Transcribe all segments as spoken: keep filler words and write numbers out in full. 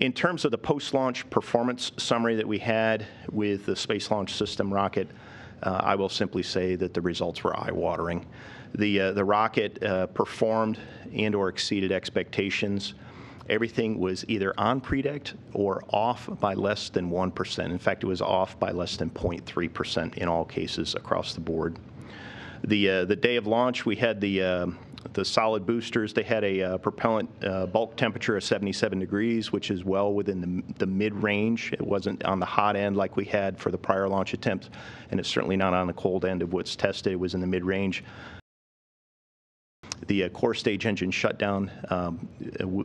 In terms of the post-launch performance summary that we had with the Space Launch System rocket, uh, I will simply say that the results were eye-watering. The, uh, the rocket uh, performed and or exceeded expectations. Everything was either on predict or off by less than one percent. In fact, it was off by less than zero point three percent in all cases across the board. The, uh, the day of launch, we had the, uh, the solid boosters. They had a uh, propellant uh, bulk temperature of seventy-seven degrees, which is well within the, the mid-range. It wasn't on the hot end like we had for the prior launch attempts, and it's certainly not on the cold end of what's tested. It was in the mid-range. The uh, core stage engine shutdown um,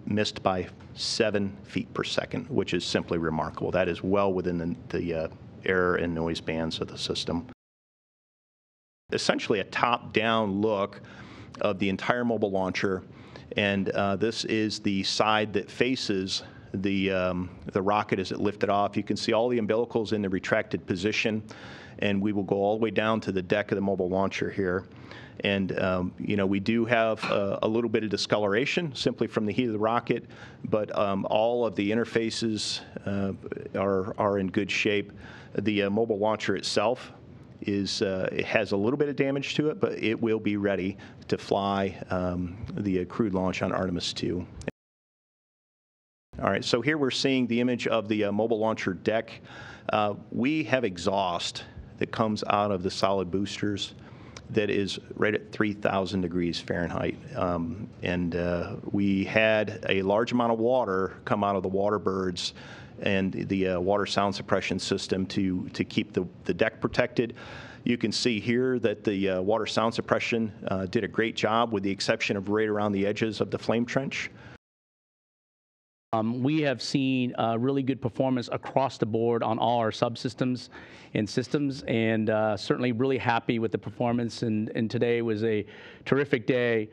missed by seven feet per second, which is simply remarkable. That is well within the, the uh, error and noise bands of the system. Essentially a top-down look of the entire mobile launcher, and uh, this is the side that faces the, um, the rocket as it lifted off. You can see all the umbilicals in the retracted position, and we will go all the way down to the deck of the mobile launcher here. And, um, you know, we do have a, a little bit of discoloration simply from the heat of the rocket, but um, all of the interfaces uh, are, are in good shape. The uh, mobile launcher itself is, uh, it has a little bit of damage to it, but it will be ready to fly um, the uh, crewed launch on Artemis two. All right, so here we're seeing the image of the uh, mobile launcher deck. Uh, we have exhaust that comes out of the solid boosters that is right at three thousand degrees Fahrenheit. Um, and uh, we had a large amount of water come out of the water birds and the uh, water sound suppression system to, to keep the, the deck protected. You can see here that the uh, water sound suppression uh, did a great job, with the exception of right around the edges of the flame trench. Um, we have seen uh, really good performance across the board on all our subsystems and systems, and uh, certainly really happy with the performance, and, and today was a terrific day.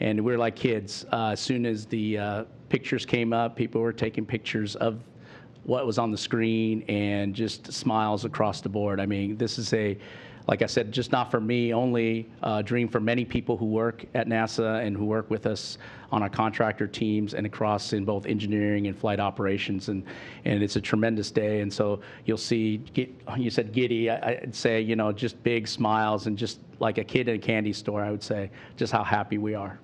And we're like kids. Uh, as soon as the uh, pictures came up, people were taking pictures of what was on the screen and just smiles across the board. I mean, this is a, like I said, just not for me only, a dream for many people who work at NASA and who work with us on our contractor teams and across in both engineering and flight operations. And, and it's a tremendous day. And so you'll see, get, you said giddy, I, I'd say, you know, just big smiles and just like a kid in a candy store, I would say, just how happy we are.